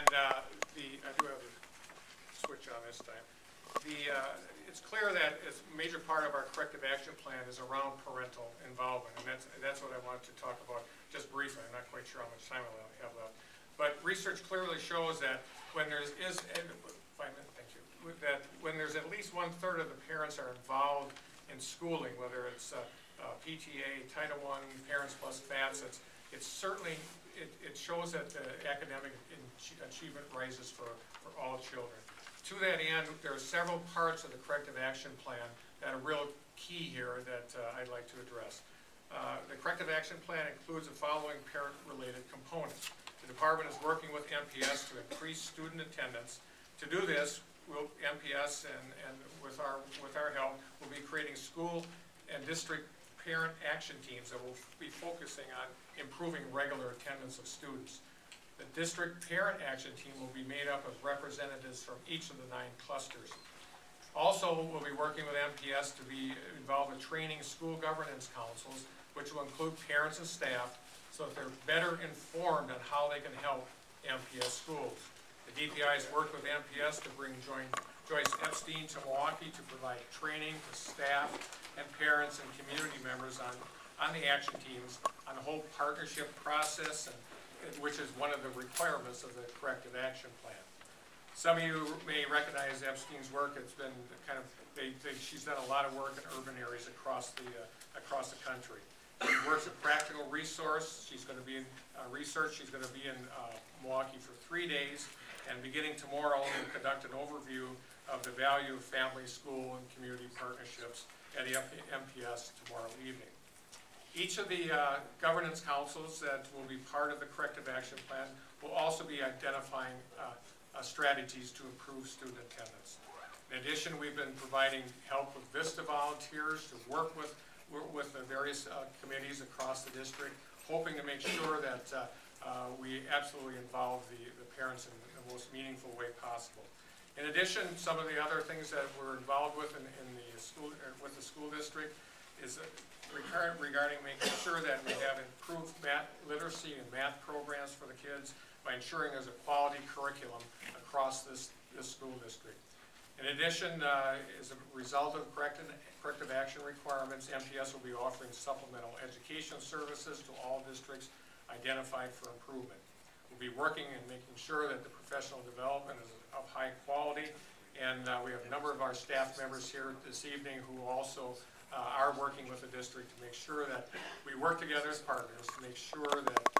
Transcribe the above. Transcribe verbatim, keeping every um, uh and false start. And uh, the, I do have the switch on this time. The, uh, it's clear that as a major part of our corrective action plan is around parental involvement, and that's, that's what I wanted to talk about just briefly. I'm not quite sure how much time I have left. But research clearly shows that when there is, five minutes, thank you, that when there's at least one third of the parents are involved in schooling, whether it's uh, uh, P T A, Title One, Parents Plus FAFSA, it's, it's certainly, it, it shows that the academic achievement rises for, for all children. To that end, there are several parts of the corrective action plan that are real key here that uh, I'd like to address. Uh, the corrective action plan includes the following parent-related components. The department is working with M P S to increase student attendance. To do this, we'll, M P S and, and with, our, with our help, will be creating school and district parent action teams that will be focusing on improving regular attendance of students. The district parent action team will be made up of representatives from each of the nine clusters. Also, we'll be working with M P S to be involved with training school governance councils, which will include parents and staff, so that they're better informed on how they can help M P S schools. The D P I has worked with M P S to bring Joyce Epstein to Milwaukee to provide training to staff and parents and community members on, on the action teams, on the whole partnership process, and which is one of the requirements of the corrective action plan. Some of you may recognize Epstein's work. It's been kind of, they, they, she's done a lot of work in urban areas across the, uh, across the country. She works at Practical Resource. She's going to be in uh, research. She's going to be in uh, Milwaukee for three days. And beginning tomorrow, we'll conduct an overview of the value of family, school, and community partnerships at the M P S tomorrow evening. Each of the uh, governance councils that will be part of the corrective action plan will also be identifying uh, uh, strategies to improve student attendance. In addition, we've been providing help with VISTA volunteers to work with, with the various uh, committees across the district, hoping to make sure that uh, uh, we absolutely involve the, the parents in the most meaningful way possible. In addition, some of the other things that we're involved with in, in the school, with the school district is uh, regarding making sure that we have improved math literacy and math programs for the kids by ensuring there's a quality curriculum across this, this school district. In addition, uh, as a result of corrective, corrective action requirements, M P S will be offering supplemental education services to all districts identified for improvement. We'll be working and making sure that the professional development is of high quality, and uh, we have a number of our staff members here this evening who also Uh, are working with the district to make sure that we work together as partners to make sure that